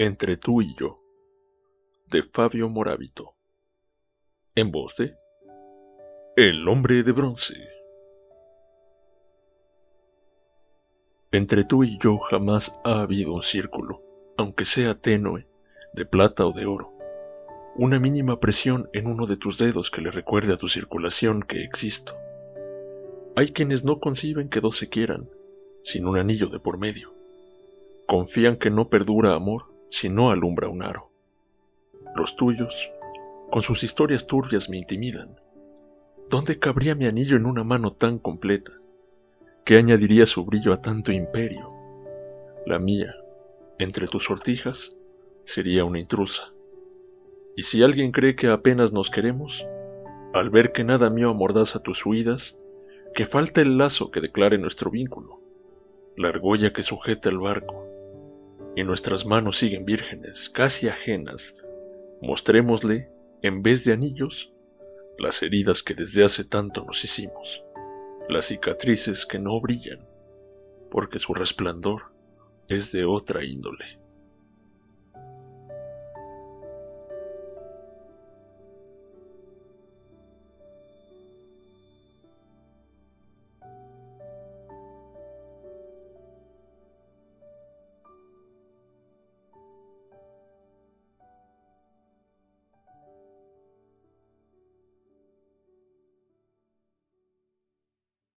Entre tú y yo, de Fabio Morávito. En voz de El hombre de bronce. Entre tú y yo jamás ha habido un círculo, aunque sea tenue, de plata o de oro. Una mínima presión en uno de tus dedos que le recuerde a tu circulación que existo. Hay quienes no conciben que dos se quieran, sin un anillo de por medio. Confían que no perdura amor, si no alumbra un aro. Los tuyos, con sus historias turbias, me intimidan. ¿Dónde cabría mi anillo en una mano tan completa? ¿Qué añadiría su brillo a tanto imperio? La mía, entre tus sortijas, sería una intrusa. Y si alguien cree que apenas nos queremos, al ver que nada mío amordaza tus huidas, que falta el lazo que declare nuestro vínculo, la argolla que sujeta el barco, y nuestras manos siguen vírgenes, casi ajenas, mostrémosle, en vez de anillos, las heridas que desde hace tanto nos hicimos, las cicatrices que no brillan, porque su resplandor es de otra índole.